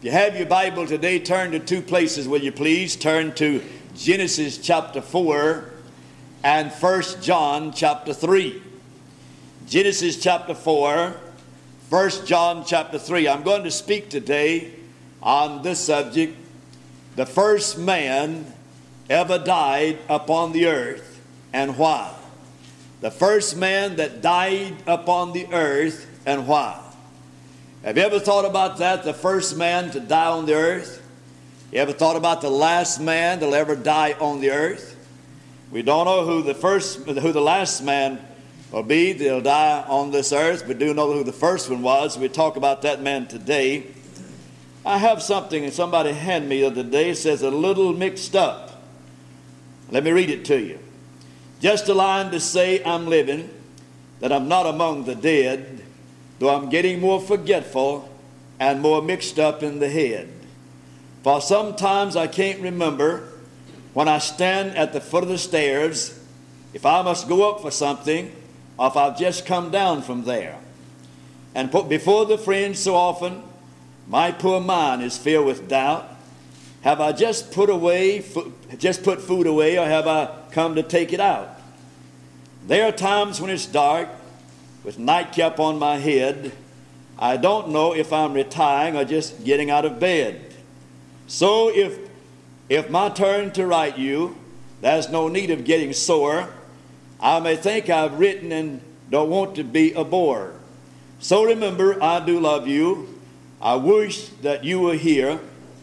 If you have your Bible today, turn to two places, will you please? Turn to Genesis chapter 4 and 1 John chapter 3. Genesis chapter 4, 1 John chapter 3. I'm going to speak today on this subject, the first man ever died upon the earth and why. The first man that died upon the earth and why. Have you ever thought about that, the first man to die on the earth? You ever thought about the last man that'll ever die on the earth? We don't know who the last man will be that'll die on this earth. We do know who the first one was. We talk about that man today. I have something that somebody handed me the other day. It says a little mixed up. Let me read it to you. Just a line to say I'm living, that I'm not among the dead, though I'm getting more forgetful and more mixed up in the head. For sometimes I can't remember when I stand at the foot of the stairs if I must go up for something or if I've just come down from there. And put before the friends so often, my poor mind is filled with doubt. Have I just put food away, or have I come to take it out? There are times when it's dark, with nightcap on my head, I don't know if I'm retiring or just getting out of bed. So if my turn to write you, there's no need of getting sore. I may think I've written and don't want to be a bore. So remember, I do love you. I wish that you were here,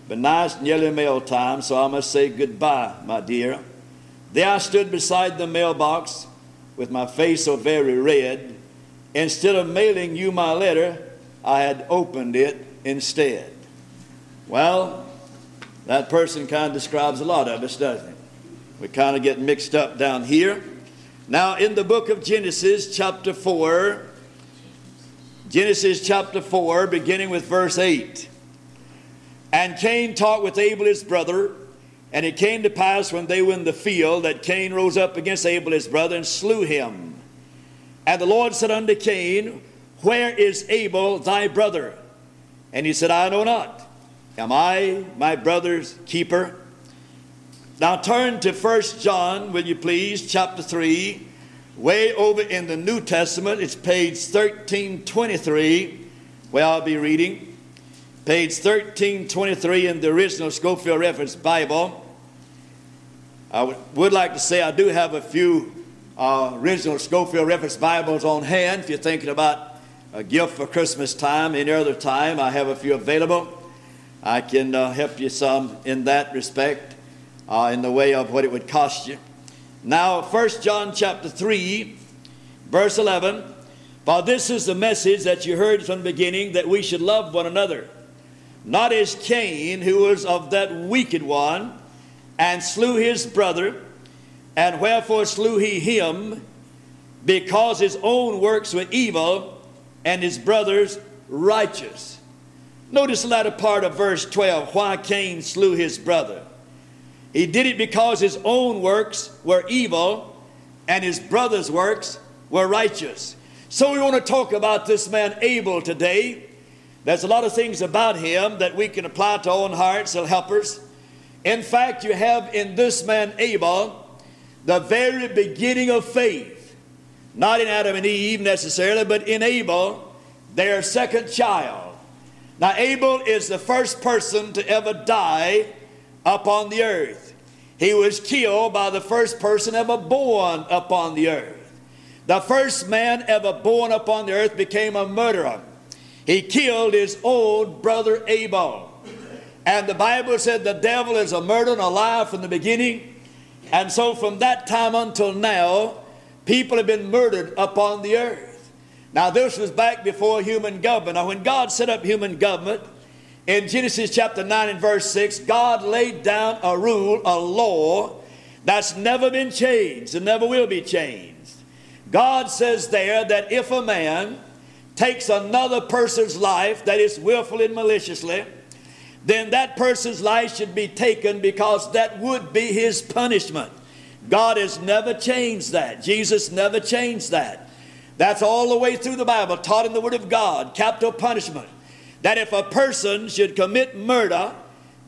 but now it's nearly mail time, so I must say goodbye, my dear. There I stood beside the mailbox with my face so very red. Instead of mailing you my letter, I had opened it instead. Well, that person kind of describes a lot of us, doesn't it? We kind of get mixed up down here. Now, in the book of Genesis, chapter 4, Genesis chapter 4, beginning with verse 8. And Cain talked with Abel his brother, and it came to pass when they were in the field that Cain rose up against Abel his brother and slew him. And the Lord said unto Cain, Where is Abel thy brother? And he said, I know not. Am I my brother's keeper? Now turn to 1 John, will you please, chapter 3, way over in the New Testament. It's page 1323, where I'll be reading. Page 1323 in the original Scofield Reference Bible. I would like to say I do have a few original Scofield Reference Bibles on hand. If you're thinking about a gift for Christmas time, any other time, I have a few available. I can help you some in that respect, in the way of what it would cost you. Now, 1 John chapter 3, verse 11. For this is the message that you heard from the beginning, that we should love one another, not as Cain, who was of that wicked one, and slew his brother. And wherefore slew he him? Because his own works were evil, and his brother's righteous. Notice the latter part of verse 12, why Cain slew his brother. He did it because his own works were evil, and his brother's works were righteous. So we want to talk about this man Abel today. There's a lot of things about him that we can apply to our own hearts and help us. In fact, you have in this man Abel the very beginning of faith, not in Adam and Eve necessarily, but in Abel, their second child. Now, Abel is the first person to ever die upon the earth. He was killed by the first person ever born upon the earth. The first man ever born upon the earth became a murderer. He killed his old brother Abel. And the Bible said the devil is a murderer and a liar from the beginning. And so from that time until now, people have been murdered upon the earth. Now, this was back before human government. Now, when God set up human government, in Genesis chapter 9 and verse 6, God laid down a rule, a law, that's never been changed and never will be changed. God says there that if a man takes another person's life, that is willfully and maliciously, then that person's life should be taken because that would be his punishment. God has never changed that. Jesus never changed that. That's all the way through the Bible, taught in the Word of God, capital punishment. that if a person should commit murder,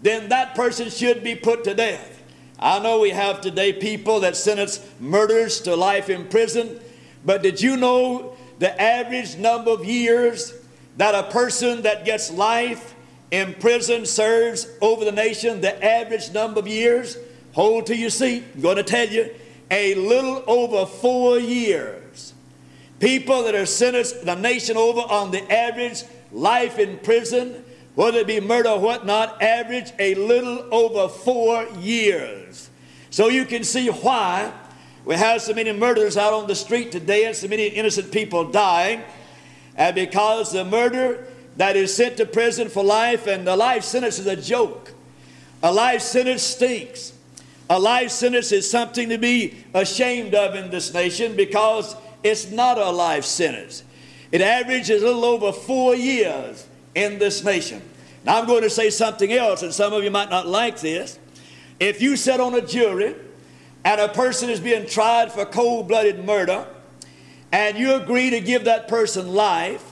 then that person should be put to death. I know we have today people that sentence murderers to life in prison, but did you know the average number of years that a person that gets life in prison serves over the nation? The average number of years, hold to your seat, I'm going to tell you, a little over 4 years. People that are sentenced the nation over on the average life in prison, whether it be murder or whatnot, average a little over 4 years. So you can see why we have so many murderers out on the street today and so many innocent people dying. And because the murder that is sent to prison for life, and the life sentence is a joke. A life sentence stinks. A life sentence is something to be ashamed of in this nation because it's not a life sentence. It averages a little over 4 years in this nation. Now I'm going to say something else, and some of you might not like this. If you sit on a jury and a person is being tried for cold-blooded murder, and you agree to give that person life,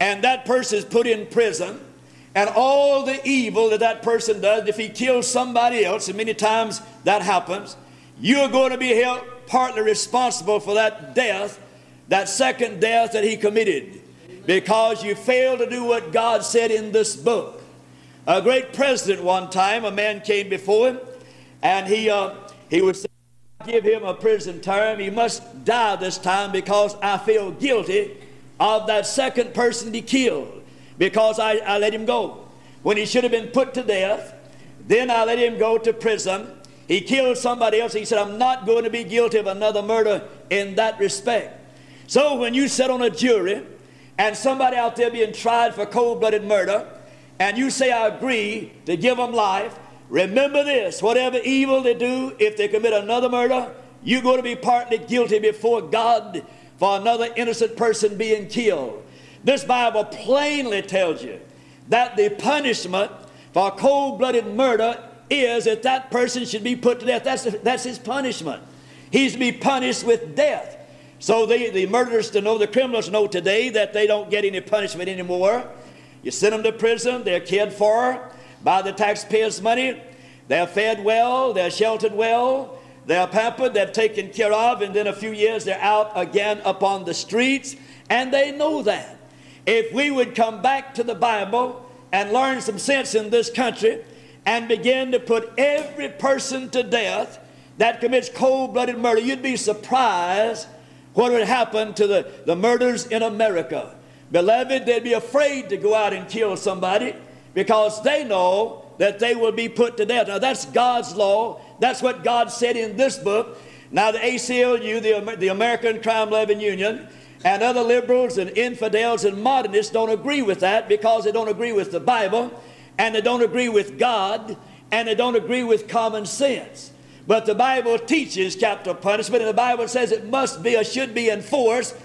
and that person is put in prison, and all the evil that that person does, if he kills somebody else, and many times that happens, you're going to be held partly responsible for that death, that second death that he committed, because you failed to do what God said in this book. A great president one time, a man came before him, and he would say, give him a prison term. He must die this time because I feel guilty of that second person he killed, because I let him go when he should have been put to death. Then I let him go to prison. He killed somebody else. He said, I'm not going to be guilty of another murder in that respect. So when you sit on a jury and somebody out there being tried for cold-blooded murder, and you say, I agree to give them life, remember this, whatever evil they do, if they commit another murder, you're going to be partly guilty before God for another innocent person being killed. This Bible plainly tells you that the punishment for cold-blooded murder is that that person should be put to death. That's his punishment. He's to be punished with death. So the murderers to know, the criminals know today that they don't get any punishment anymore. You send them to prison, they're cared for by the taxpayers' money. They're fed well, they're sheltered well, they're pampered, they're taken care of, and then a few years they're out again upon the streets, and they know that. If we would come back to the Bible and learn some sense in this country and begin to put every person to death that commits cold-blooded murder, you'd be surprised what would happen to the murders in America. Beloved, they'd be afraid to go out and kill somebody because they know that they will be put to death. Now, that's God's law. That's what God said in this book. Now, the ACLU, the American Crime Loving Union, and other liberals and infidels and modernists don't agree with that because they don't agree with the Bible, and they don't agree with God, and they don't agree with common sense. But the Bible teaches capital punishment, and the Bible says it must be or should be enforced.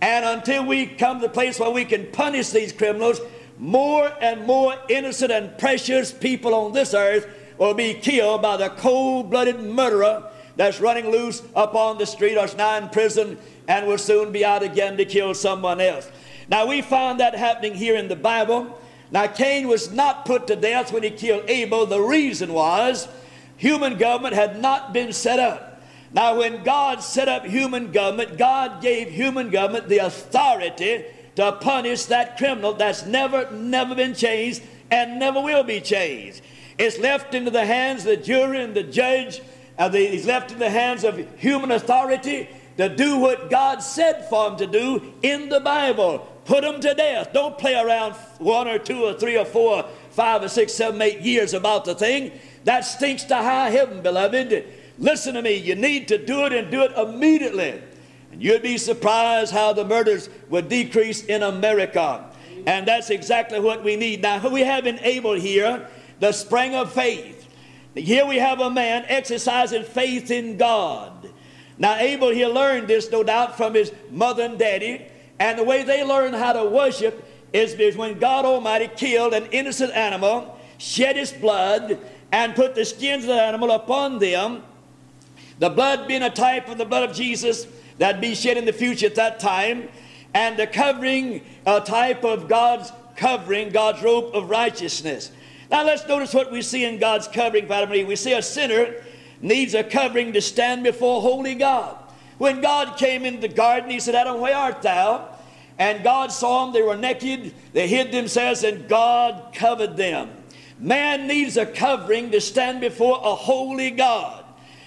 And until we come to the place where we can punish these criminals, more and more innocent and precious people on this earth will be killed by the cold-blooded murderer that's running loose upon the street or is now in prison and will soon be out again to kill someone else. Now, we find that happening here in the Bible. Now, Cain was not put to death when he killed Abel. The reason was human government had not been set up. Now, when God set up human government, God gave human government the authority to punish that criminal. That's never been changed and never will be changed. It's left into the hands of the jury and the judge. It's left in the hands of human authority to do what God said for them to do in the Bible. Put them to death. Don't play around 1 or 2 or 3 or 4, 5 or 6, 7, 8 years about the thing. That stinks to high heaven, beloved. Listen to me. You need to do it and do it immediately. And you'd be surprised how the murders would decrease in America. And that's exactly what we need. Now, we have in Abel here the spring of faith. Here we have a man exercising faith in God. Now, Abel here learned this, no doubt, from his mother and daddy. And the way they learned how to worship is when God Almighty killed an innocent animal, shed his blood, and put the skins of the animal upon them, the blood being a type of the blood of Jesus that'd be shed in the future at that time, and the covering a type of God's covering, God's robe of righteousness. Now let's notice what we see in God's covering, Father Marie. We see a sinner needs a covering to stand before holy God. When God came into the garden, he said, Adam, where art thou? And God saw them, they were naked, they hid themselves, and God covered them. Man needs a covering to stand before a holy God.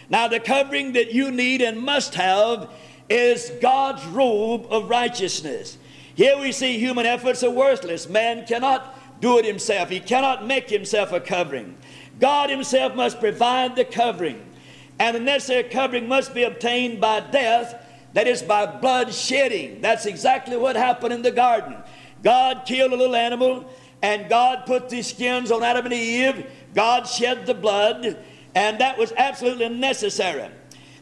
Now the covering that you need and must have is God's robe of righteousness. Here we see human efforts are worthless. Man cannot do it himself. He cannot make himself a covering. God himself must provide the covering. And the necessary covering must be obtained by death, that is by blood shedding. That's exactly what happened in the garden. God killed a little animal, and God put the skins on Adam and Eve. God shed the blood, and that was absolutely necessary.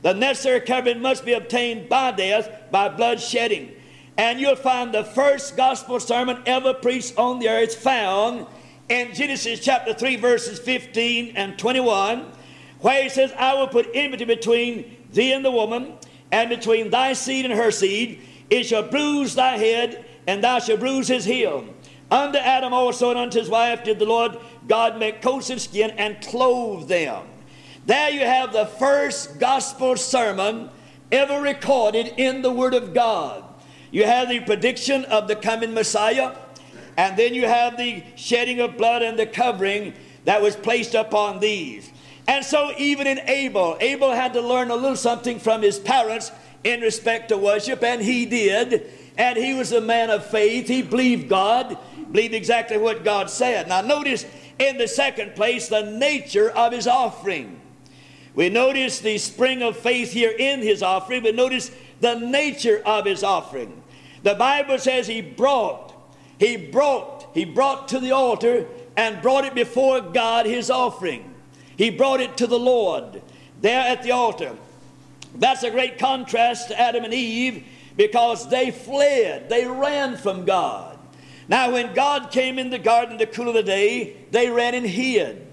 The necessary covering must be obtained by death, by blood shedding. And you'll find the first gospel sermon ever preached on the earth found in Genesis chapter 3, verses 15 and 21, where he says, I will put enmity between thee and the woman, and between thy seed and her seed. It shall bruise thy head, and thou shalt bruise his heel. Unto Adam also and unto his wife did the Lord God make coats of skin and clothe them. There you have the first gospel sermon ever recorded in the Word of God. You have the prediction of the coming Messiah, and then you have the shedding of blood and the covering that was placed upon these. And so even in Abel, Abel had to learn a little something from his parents in respect to worship, and he did. And he was a man of faith. He believed God, believed exactly what God said. Now notice in the second place the nature of his offering. We notice the spring of faith here in his offering, but notice the nature of his offering. The Bible says he brought to the altar and brought it before God, his offering. He brought it to the Lord there at the altar. That's a great contrast to Adam and Eve, because they fled. They ran from God. Now when God came in the garden in the cool of the day, they ran and hid.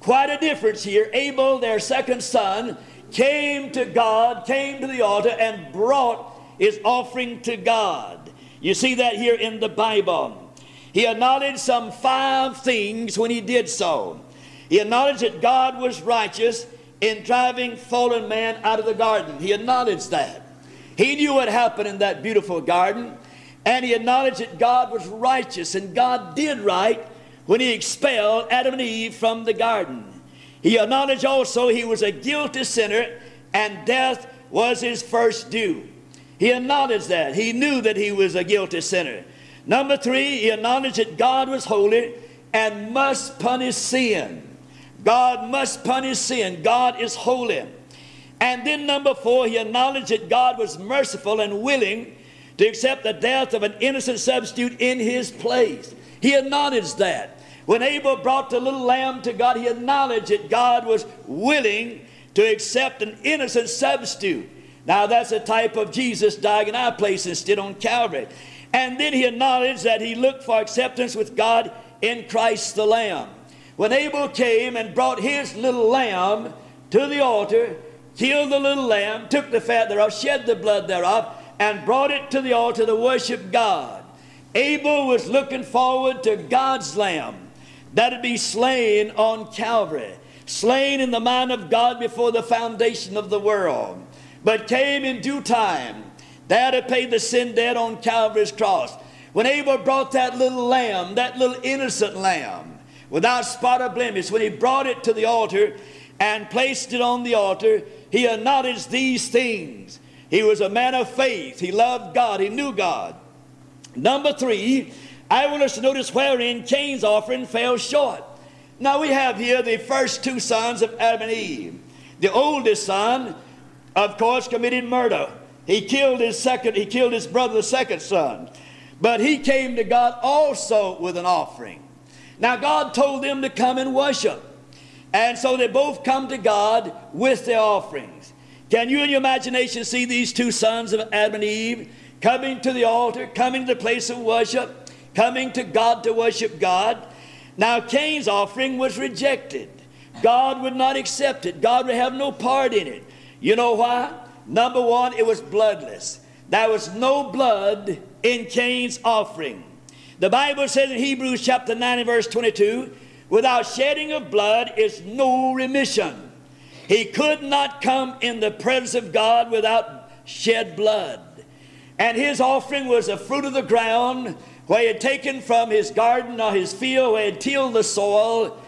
Quite a difference here. Abel, their second son, came to God, came to the altar, and brought his offering to God. You see that here in the Bible. He acknowledged some five things when he did so. He acknowledged that God was righteous in driving fallen man out of the garden. He acknowledged that. He knew what happened in that beautiful garden, and he acknowledged that God was righteous, and God did right when he expelled Adam and Eve from the garden. He acknowledged also he was a guilty sinner, and death was his first due. He acknowledged that. He knew that he was a guilty sinner. Number three, he acknowledged that God was holy and must punish sin. God must punish sin. God is holy. And then number four, he acknowledged that God was merciful and willing to accept the death of an innocent substitute in his place. He acknowledged that. When Abel brought the little lamb to God, he acknowledged that God was willing to accept an innocent substitute. Now that's a type of Jesus dying in our place instead on Calvary. And then he acknowledged that he looked for acceptance with God in Christ the Lamb. When Abel came and brought his little lamb to the altar, killed the little lamb, took the fat thereof, shed the blood thereof, and brought it to the altar to worship God. Abel was looking forward to God's lamb that would be slain on Calvary, slain in the mind of God before the foundation of the world, but came in due time there to pay the sin debt on Calvary's cross. When Abel brought that little lamb, that little innocent lamb, without spot or blemish, when he brought it to the altar and placed it on the altar, he acknowledged these things. He was a man of faith. He loved God. He knew God. Number three, I want us to notice wherein Cain's offering fell short. Now we have here the first two sons of Adam and Eve. The oldest son, of course, committed murder. He killed his brother, the second son. But he came to God also with an offering. Now God told them to come and worship. And so they both come to God with their offerings. Can you in your imagination see these two sons of Adam and Eve coming to the altar, coming to the place of worship, coming to God to worship God? Now Cain's offering was rejected. God would not accept it. God would have no part in it. You know why? Number one, it was bloodless. There was no blood in Cain's offering. The Bible says in Hebrews chapter 9 and verse 22, without shedding of blood is no remission. He could not come in the presence of God without shed blood. And his offering was the fruit of the ground where he had taken from his garden or his field where he had tilled the soil,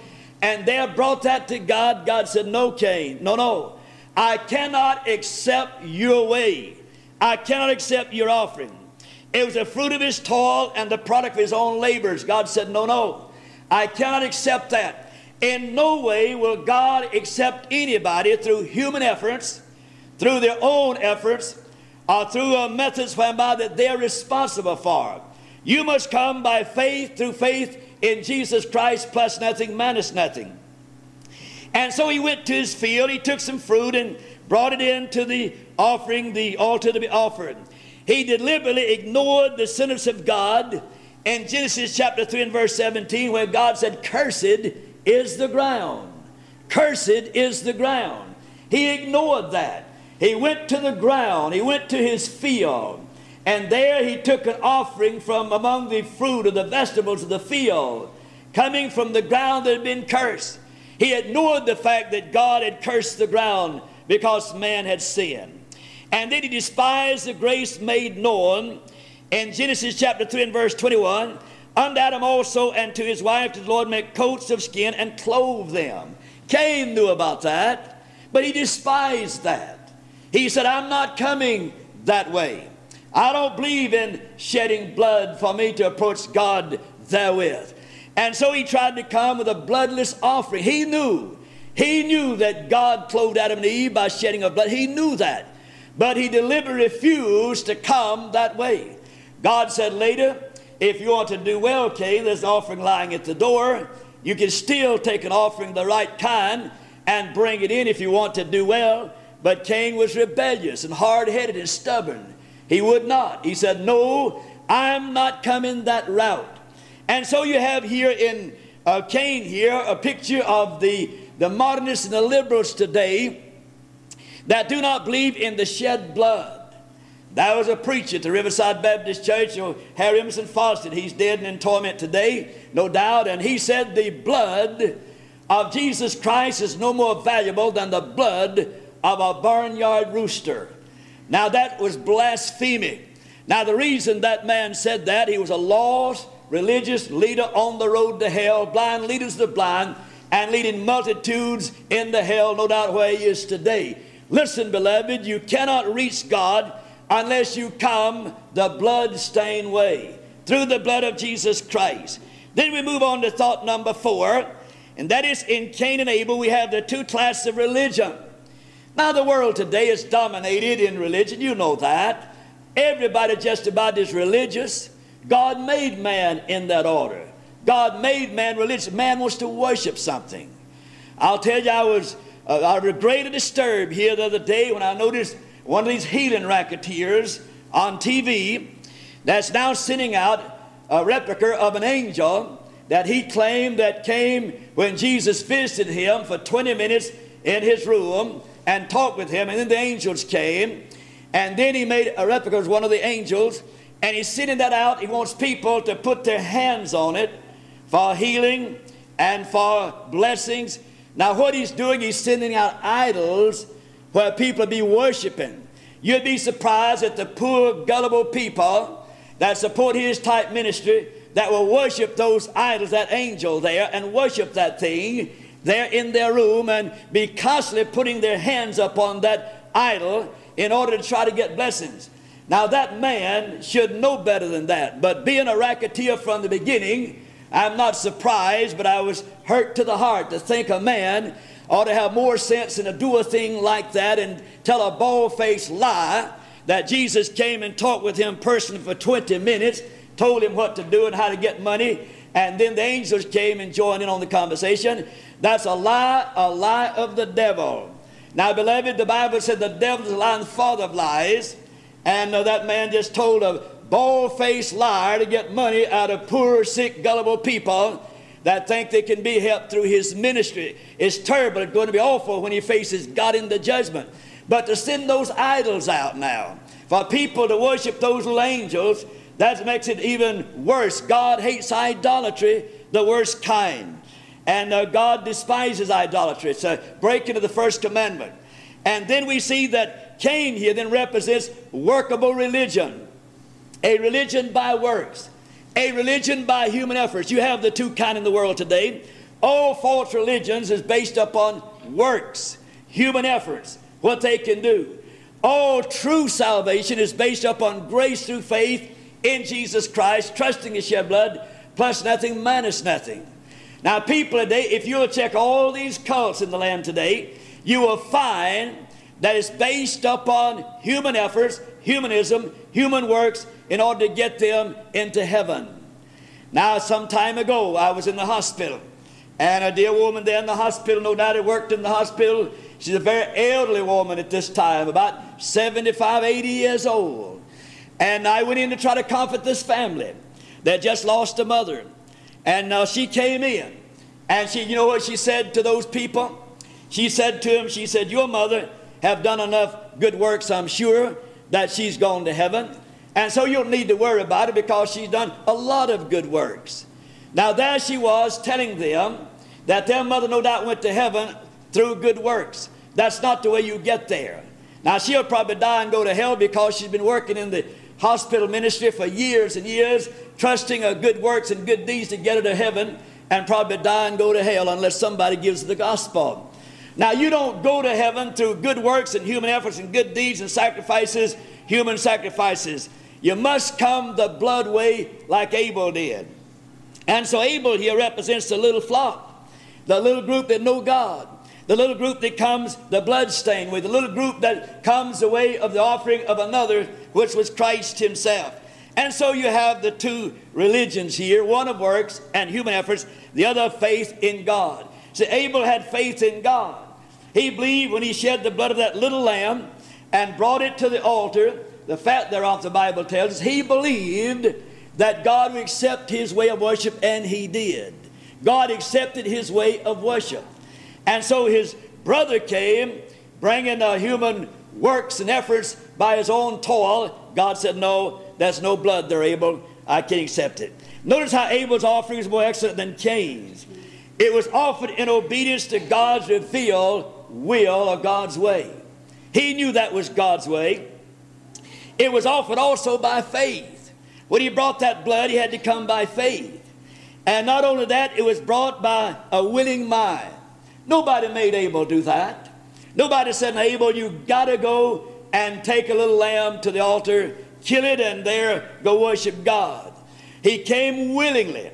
and there brought that to God. God said, no, Cain, no, no. I cannot accept your way. I cannot accept your offering. It was the fruit of his toil and the product of his own labors. God said, no, no. I cannot accept that. In no way will God accept anybody through human efforts, through their own efforts, or through methods whereby that they're responsible for. You must come by faith, through faith in Jesus Christ, plus nothing, minus nothing. And so he went to his field, he took some fruit and brought it into the offering, the altar to be offered. He deliberately ignored the sentence of God in Genesis chapter 3 and verse 17, where God said, cursed is the ground. Cursed is the ground. He ignored that. He went to the ground, he went to his field, and there he took an offering from among the fruit of the vegetables of the field, coming from the ground that had been cursed. He ignored the fact that God had cursed the ground because man had sinned. And then he despised the grace made known in Genesis chapter 3 and verse 21, unto Adam also and to his wife did the Lord make coats of skin and clothe them. Cain knew about that, but he despised that. He said, I'm not coming that way. I don't believe in shedding blood for me to approach God therewith. And so he tried to come with a bloodless offering. He knew that God clothed Adam and Eve by shedding of blood. He knew that. But he deliberately refused to come that way. God said later, if you want to do well, Cain, there's an offering lying at the door. You can still take an offering of the right kind and bring it in if you want to do well. But Cain was rebellious and hard-headed and stubborn. He would not. He said, no, I'm not coming that route. And so you have here in Cain here a picture of the modernists and the liberals today that do not believe in the shed blood. There was a preacher at the Riverside Baptist Church, Harry Emerson Fosdick. He's dead and in torment today, no doubt. And he said the blood of Jesus Christ is no more valuable than the blood of a barnyard rooster. Now that was blasphemy. Now the reason that man said that, he was a lost religious leader on the road to hell, blind leaders of the blind, and leading multitudes into hell, no doubt where he is today. Listen, beloved, you cannot reach God unless you come the blood-stained way, through the blood of Jesus Christ. Then we move on to thought number 4, and that is in Cain and Abel we have the two classes of religion. Now the world today is dominated in religion, you know that. Everybody just about is religious. God made man in that order. God made man religious. Man wants to worship something. I'll tell you, I was greatly disturbed here the other day when I noticed one of these healing racketeers on TV that's now sending out a replica of an angel that he claimed that came when Jesus visited him for 20 minutes in his room and talked with him, and then the angels came, and then he made a replica of one of the angels, and he's sending that out. He wants people to put their hands on it for healing and for blessings. Now what he's doing, he's sending out idols where people be worshiping. You'd be surprised at the poor, gullible people that support his type ministry that will worship those idols, that angel there, and worship that thing. They're in their room and be constantly putting their hands upon that idol in order to try to get blessings. Now that man should know better than that, but being a racketeer from the beginning, I'm not surprised, but I was hurt to the heart to think a man ought to have more sense than to do a thing like that and tell a bald-faced lie that Jesus came and talked with him personally for 20 minutes, told him what to do and how to get money, and then the angels came and joined in on the conversation. That's a lie of the devil. Now, beloved, the Bible said the devil is a lying father of lies, and that man just told a bald-faced liar to get money out of poor, sick, gullible people that think they can be helped through his ministry. It's terrible. It's going to be awful when he faces God in the judgment. But to send those idols out now, for people to worship those little angels, That makes it even worse. God hates idolatry, the worst kind. And God despises idolatry. It's a breaking of the first commandment. And then we see that Cain here then represents workable religion. A religion by works. A religion by human efforts. You have the two kind in the world today. All false religions is based upon works, human efforts, what they can do. All true salvation is based upon grace through faith in Jesus Christ, trusting His shed blood, plus nothing, minus nothing. Now, people today, if you'll check all these cults in the land today, you will find that it's based upon human efforts, humanism, human works, in order to get them into heaven. Now, some time ago, I was in the hospital, and a dear woman there in the hospital, no doubt it worked in the hospital. She's a very elderly woman at this time, about 75, 80 years old. And I went in to try to comfort this family that just lost a mother. And she came in, and she, you know what she said to those people? She said to him, she said, your mother have done enough good works, I'm sure, that she's gone to heaven. And so you don't need to worry about it because she's done a lot of good works. Now there she was telling them that their mother no doubt went to heaven through good works. That's not the way you get there. Now she'll probably die and go to hell because she's been working in the hospital ministry for years and years, trusting her good works and good deeds to get her to heaven, and probably die and go to hell unless somebody gives the gospel. Now you don't go to heaven through good works and human efforts and good deeds and sacrifices, human sacrifices. You must come the blood way like Abel did. And so Abel here represents the little flock, the little group that know God, the little group that comes the blood stain with, the little group that comes the way of the offering of another, which was Christ himself. And so you have the two religions here, one of works and human efforts, the other of faith in God. See, Abel had faith in God. He believed when he shed the blood of that little lamb and brought it to the altar, the fat thereof, the Bible tells us, he believed that God would accept his way of worship, and he did. God accepted his way of worship. And so his brother came, bringing human works and efforts by his own toil. God said, no, there's no blood there, Abel. I can't accept it. Notice how Abel's offering is more excellent than Cain's. It was offered in obedience to God's revealed will, or God's way. He knew that was God's way. It was offered also by faith. When he brought that blood, he had to come by faith. And not only that, it was brought by a willing mind. Nobody made Abel do that. Nobody said, Abel, you got to go and take a little lamb to the altar, kill it, and there go worship God. He came willingly.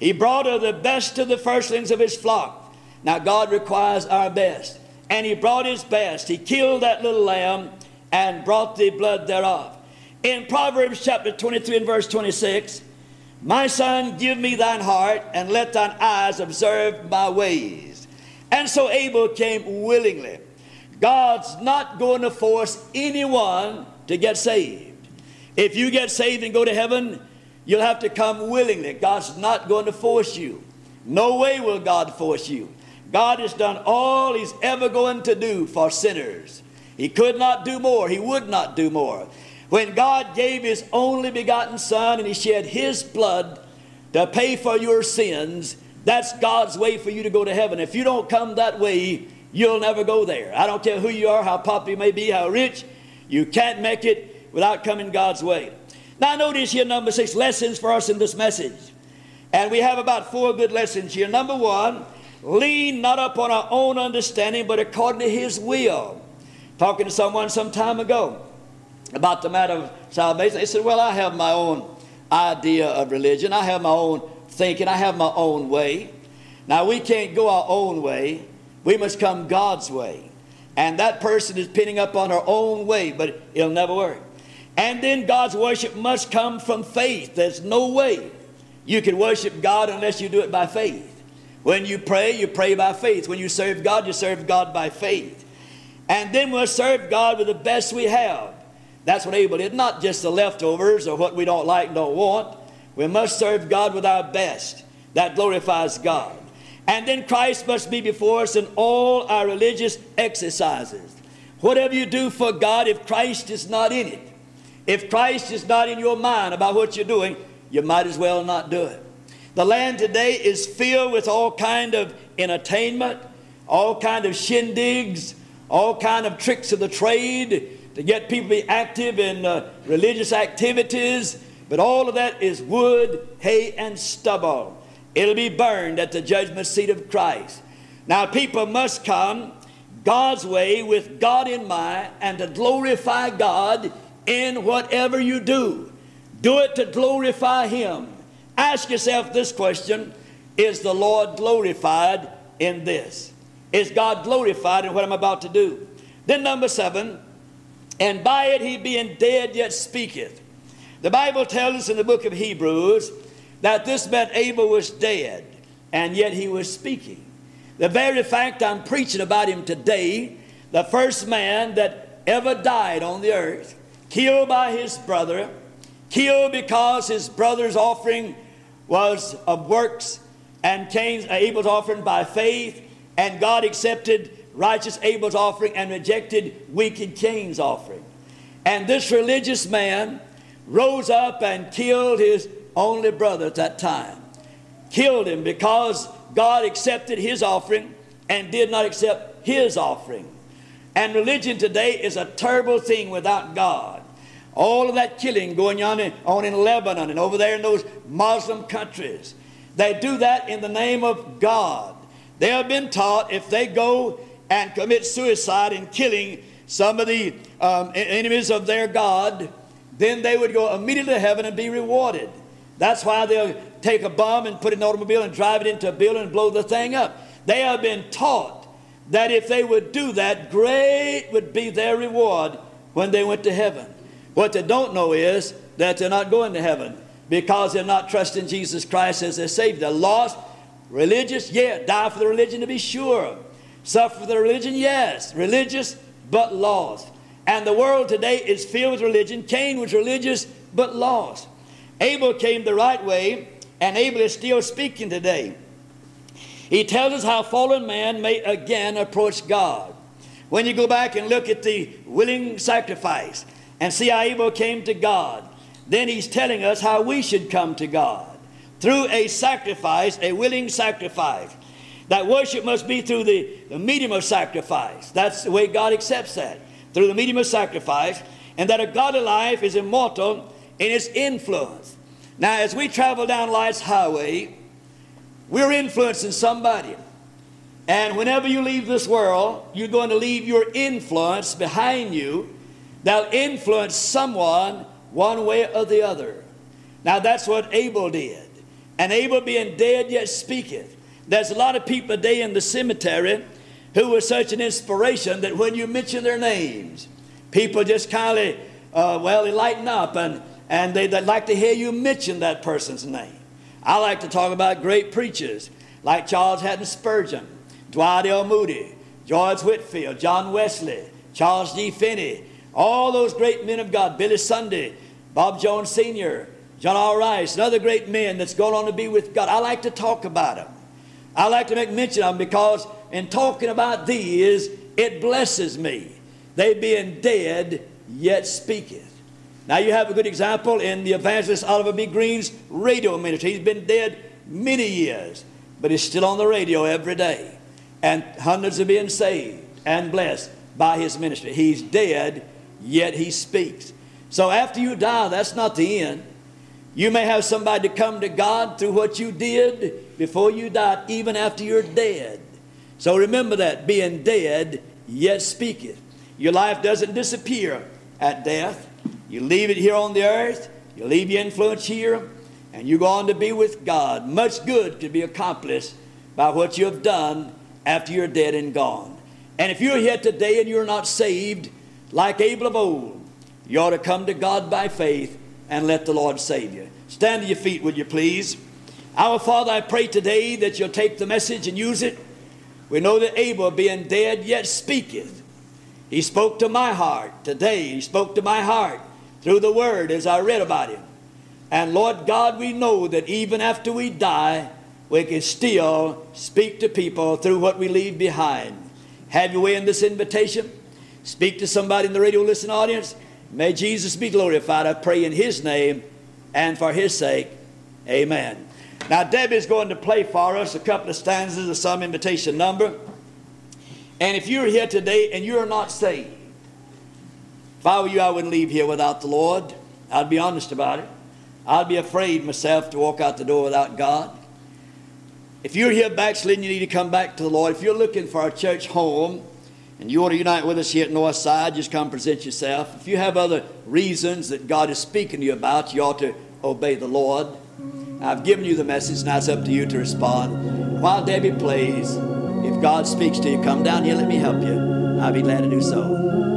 He brought of the best of the firstlings of his flock. Now, God requires our best. And he brought his best. He killed that little lamb and brought the blood thereof. In Proverbs chapter 23 and verse 26, my son, give me thine heart, and let thine eyes observe my ways. And so Abel came willingly. God's not going to force anyone to get saved. If you get saved and go to heaven, you'll have to come willingly. God's not going to force you. No way will God force you. God has done all he's ever going to do for sinners. He could not do more. He would not do more. When God gave his only begotten son and he shed his blood to pay for your sins, that's God's way for you to go to heaven. If you don't come that way, you'll never go there. I don't care who you are, how popular you may be, how rich, you can't make it without coming God's way. Now notice here number 6, lessons for us in this message. And we have about 4 good lessons here. Number 1, lean not upon our own understanding, but according to his will. Talking to someone some time ago about the matter of salvation, they said, well, I have my own idea of religion. I have my own thinking. I have my own way. Now, we can't go our own way. We must come God's way. And that person is pinning up on her own way, but it'll never work. And then God's worship must come from faith. There's no way you can worship God unless you do it by faith. When you pray by faith. When you serve God by faith. And then we'll serve God with the best we have. That's what Abel did, not just the leftovers or what we don't like and don't want. We must serve God with our best. That glorifies God. And then Christ must be before us in all our religious exercises. Whatever you do for God, if Christ is not in it, If Christ is not in your mind about what you're doing, you might as well not do it. The land today is filled with all kind of entertainment, all kind of shindigs, all kind of tricks of the trade to get people to be active in religious activities. But all of that is wood, hay, and stubble. It'll be burned at the judgment seat of Christ. Now, people must come God's way with God in mind and to glorify God in whatever you do. Do it to glorify Him. Ask yourself this question: is the Lord glorified in this? Is God glorified in what I'm about to do? Then number 7, and by it he being dead yet speaketh. The Bible tells us in the book of Hebrews that this man Abel was dead, and yet he was speaking. The very fact I'm preaching about him today, the first man that ever died on the earth, killed by his brother, killed because his brother's offering was of works, and Cain's, Abel's offering by faith, and God accepted righteous Abel's offering and rejected wicked Cain's offering. And this religious man rose up and killed his only brother at that time. Killed him because God accepted his offering and did not accept his offering. And religion today is a terrible thing without God. All of that killing going on in Lebanon and over there in those Muslim countries. They do that in the name of God. They have been taught if they go and commit suicide and killing some of the enemies of their God, then they would go immediately to heaven and be rewarded. That's why they'll take a bomb and put it in an automobile and drive it into a building and blow the thing up. They have been taught that if they would do that, great would be their reward when they went to heaven. What they don't know is that they're not going to heaven because they're not trusting Jesus Christ as their Savior. They're lost, religious, yeah. Die for the religion to be sure. Suffer for the religion, yes. Religious, but lost. And the world today is filled with religion. Cain was religious, but lost. Abel came the right way, and Abel is still speaking today. He tells us how fallen man may again approach God. When you go back and look at the willing sacrifice and see how Abel came to God, then he's telling us how we should come to God through a sacrifice, a willing sacrifice. That worship must be through the medium of sacrifice. That's the way God accepts that, through the medium of sacrifice, and that a godly life is immortal in its influence. Now, as we travel down life's highway, we're influencing somebody. And whenever you leave this world, you're going to leave your influence behind you. They'll influence someone one way or the other. Now, that's what Abel did. And Abel being dead yet speaketh. There's a lot of people today in the cemetery who were such an inspiration that when you mention their names, people just kindly, they lighten up, and they'd like to hear you mention that person's name. I like to talk about great preachers like Charles Haddon Spurgeon, Dwight L. Moody, George Whitfield, John Wesley, Charles G. Finney, all those great men of God, Billy Sunday, Bob Jones Sr., John R. Rice, and other great men that's going on to be with God. I like to talk about them. I like to make mention of them because in talking about these, it blesses me. They being dead yet speaketh. Now, you have a good example in the evangelist Oliver B. Green's radio ministry. He's been dead many years, but he's still on the radio every day. And hundreds are being saved and blessed by his ministry. He's dead, yet he speaks. So after you die, that's not the end. You may have somebody to come to God through what you did before you died, even after you're dead. So remember that, being dead, yet speaketh. Your life doesn't disappear at death. You leave it here on the earth, you leave your influence here, and you go on to be with God. Much good could be accomplished by what you have done after you're dead and gone. And if you're here today and you're not saved, like Abel of old, you ought to come to God by faith and let the Lord save you. Stand to your feet, would you please? Our Father, I pray today that you'll take the message and use it. We know that Abel, being dead, yet speaketh. He spoke to my heart today. He spoke to my heart through the Word as I read about him. And Lord God, we know that even after we die, we can still speak to people through what we leave behind. Have your way in this invitation. Speak to somebody in the radio listening audience. May Jesus be glorified. I pray in His name and for His sake. Amen. Now Debbie's going to play for us a couple of stanzas of some invitation number. And if you're here today and you're not saved, if I were you, I wouldn't leave here without the Lord. I'd be honest about it. I'd be afraid myself to walk out the door without God. If you're here backslidden, you need to come back to the Lord. If you're looking for a church home and you want to unite with us here at Northside, just come present yourself. If you have other reasons that God is speaking to you about, you ought to obey the Lord. I've given you the message. Now it's up to you to respond. While Debbie plays, if God speaks to you, come down here, let me help you. I'll be glad to do so.